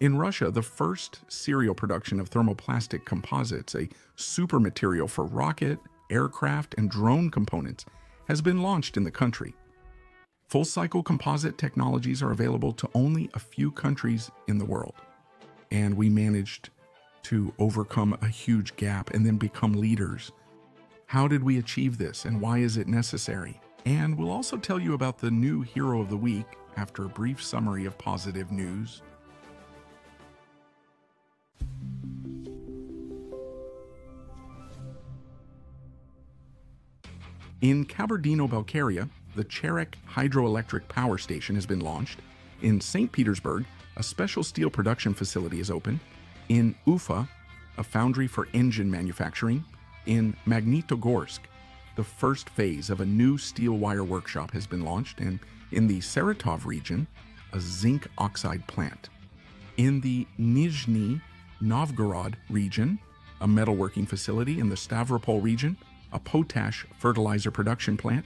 In Russia, the first serial production of thermoplastic composites, a super material for rocket, aircraft, and drone components, has been launched in the country. Full-cycle composite technologies are available to only a few countries in the world, and we managed to overcome a huge gap and then become leaders. How did we achieve this, and why is it necessary? And we'll also tell you about the new Hero of the Week after a brief summary of positive news. In Kabardino-Balkaria, the Cherek Hydroelectric Power Station has been launched. In St. Petersburg, a special steel production facility is open. In Ufa, a foundry for engine manufacturing. In Magnitogorsk, the first phase of a new steel wire workshop has been launched. And in the Saratov region, a zinc oxide plant. In the Nizhny Novgorod region, a metalworking facility. In the Stavropol region, a potash fertilizer production plant.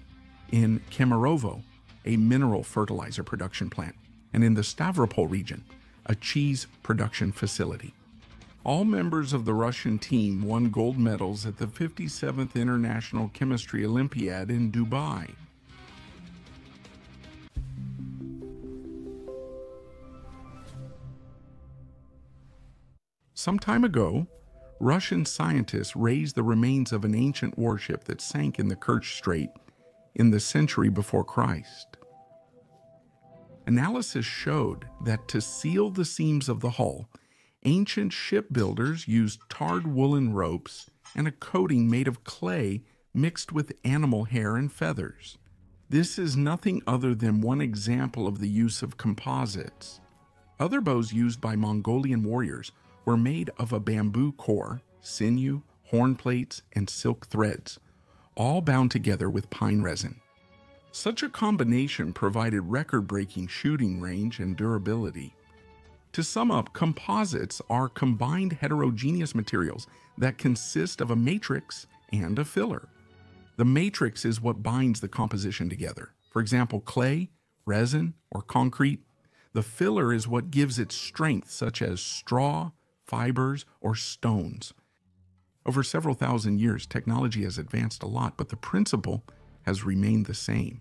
In Kemerovo, a mineral fertilizer production plant, and in the Stavropol region, a cheese production facility. All members of the Russian team won gold medals at the 57th International Chemistry Olympiad in Dubai. Some time ago, Russian scientists raised the remains of an ancient warship that sank in the Kerch Strait in the century before Christ. Analysis showed that to seal the seams of the hull, ancient shipbuilders used tarred woolen ropes and a coating made of clay mixed with animal hair and feathers. This is nothing other than one example of the use of composites. Other bows used by Mongolian warriors were made of a bamboo core, sinew, horn plates, and silk threads, all bound together with pine resin. Such a combination provided record-breaking shooting range and durability. To sum up, composites are combined heterogeneous materials that consist of a matrix and a filler. The matrix is what binds the composition together. For example, clay, resin, or concrete. The filler is what gives it strength, such as straw, fibers, or stones. Over several thousand years, technology has advanced a lot, but the principle has remained the same.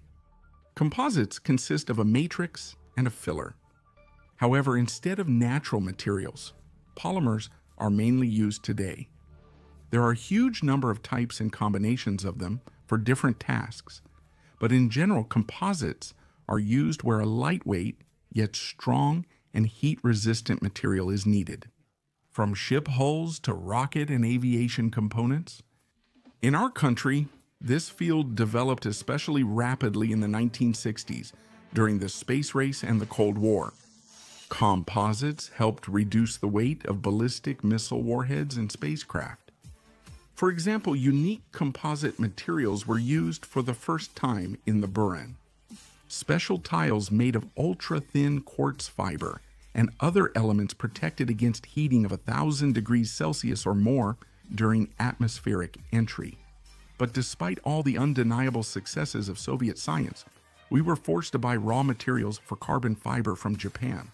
Composites consist of a matrix and a filler. However, instead of natural materials, polymers are mainly used today. There are a huge number of types and combinations of them for different tasks, but in general, composites are used where a lightweight, yet strong and heat-resistant material is needed. From ship hulls to rocket and aviation components. In our country, this field developed especially rapidly in the 1960s during the space race and the Cold War. Composites helped reduce the weight of ballistic missile warheads and spacecraft. For example, unique composite materials were used for the first time in the Buran. Special tiles made of ultra-thin quartz fiber and other elements protected against heating of 1,000 degrees Celsius or more during atmospheric entry. But despite all the undeniable successes of Soviet science, we were forced to buy raw materials for carbon fiber from Japan.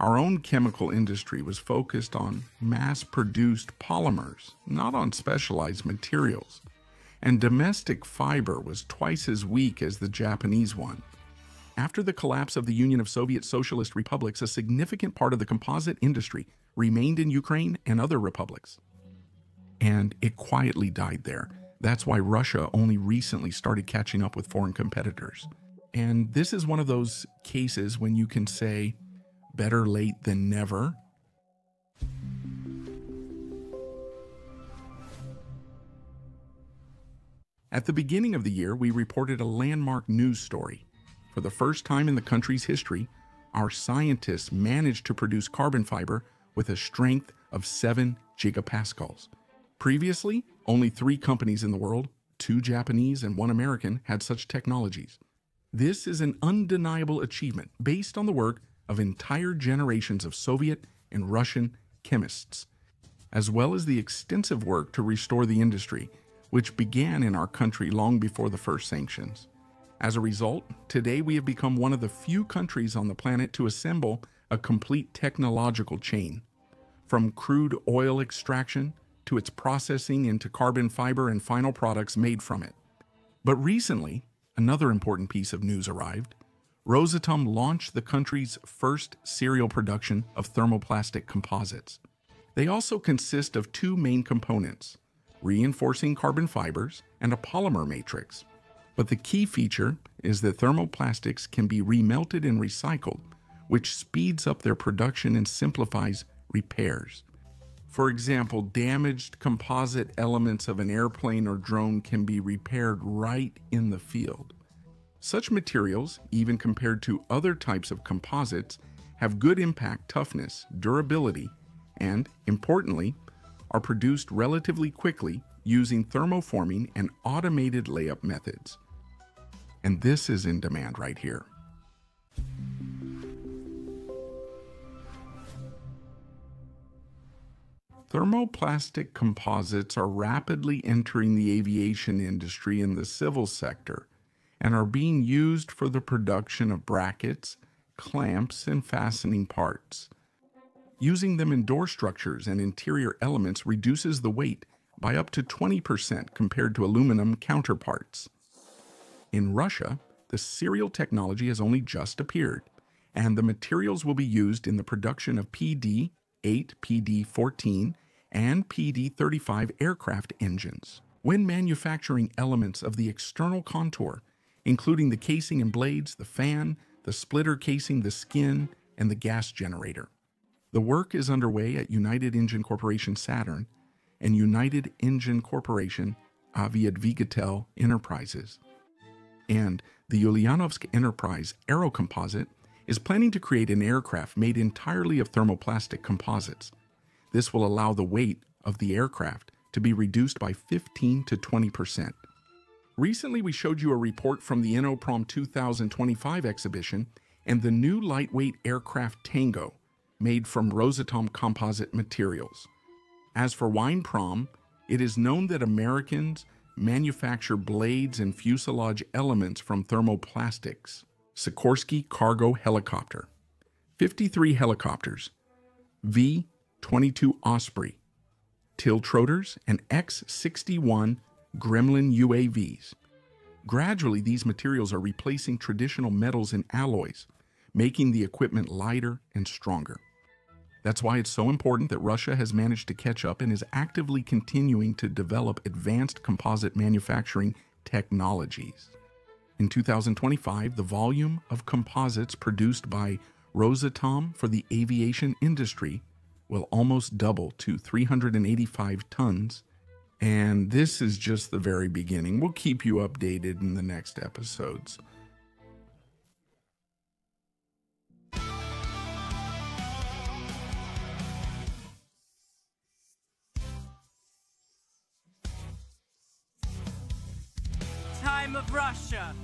Our own chemical industry was focused on mass-produced polymers, not on specialized materials. And domestic fiber was twice as weak as the Japanese one. After the collapse of the Union of Soviet Socialist Republics, a significant part of the composite industry remained in Ukraine and other republics. And it quietly died there. That's why Russia only recently started catching up with foreign competitors. And this is one of those cases when you can say, better late than never. At the beginning of the year, we reported a landmark news story. For the first time in the country's history, our scientists managed to produce carbon fiber with a strength of 7 gigapascals. Previously, only 3 companies in the world, 2 Japanese and 1 American, had such technologies. This is an undeniable achievement based on the work of entire generations of Soviet and Russian chemists, as well as the extensive work to restore the industry, which began in our country long before the first sanctions. As a result, today we have become one of the few countries on the planet to assemble a complete technological chain, from crude oil extraction to its processing into carbon fiber and final products made from it. But recently, another important piece of news arrived. Rosatom launched the country's first serial production of thermoplastic composites. They also consist of two main components, reinforcing carbon fibers and a polymer matrix. But the key feature is that thermoplastics can be remelted and recycled, which speeds up their production and simplifies repairs. For example, damaged composite elements of an airplane or drone can be repaired right in the field. Such materials, even compared to other types of composites, have good impact toughness, durability, and, importantly, are produced relatively quickly using thermoforming and automated layup methods. And this is in demand right here. Thermoplastic composites are rapidly entering the aviation industry and the civil sector, and are being used for the production of brackets, clamps, and fastening parts. Using them in door structures and interior elements reduces the weight by up to 20% compared to aluminum counterparts. In Russia, the serial technology has only just appeared, and the materials will be used in the production of PD-8, PD-14, and PD-35 aircraft engines. When manufacturing elements of the external contour, including the casing and blades, the fan, the splitter casing, the skin, and the gas generator. The work is underway at United Engine Corporation Saturn and United Engine Corporation Aviadvigatel Enterprises. And the Ulyanovsk Enterprise AeroComposite is planning to create an aircraft made entirely of thermoplastic composites. This will allow the weight of the aircraft to be reduced by 15 to 20%. Recently, we showed you a report from the InnoProm 2025 exhibition and the new lightweight aircraft Tango, made from Rosatom composite materials. As for WineProm, it is known that Americans manufacture blades and fuselage elements from thermoplastics. Sikorsky Cargo Helicopter, 53 helicopters, V-22 Osprey, tiltrotors, and X-61 Gremlin UAVs. Gradually, these materials are replacing traditional metals and alloys, making the equipment lighter and stronger. That's why it's so important that Russia has managed to catch up and is actively continuing to develop advanced composite manufacturing technologies. In 2025, the volume of composites produced by Rosatom for the aviation industry will almost double to 385 tons. And this is just the very beginning. We'll keep you updated in the next episodes. Time of Russia.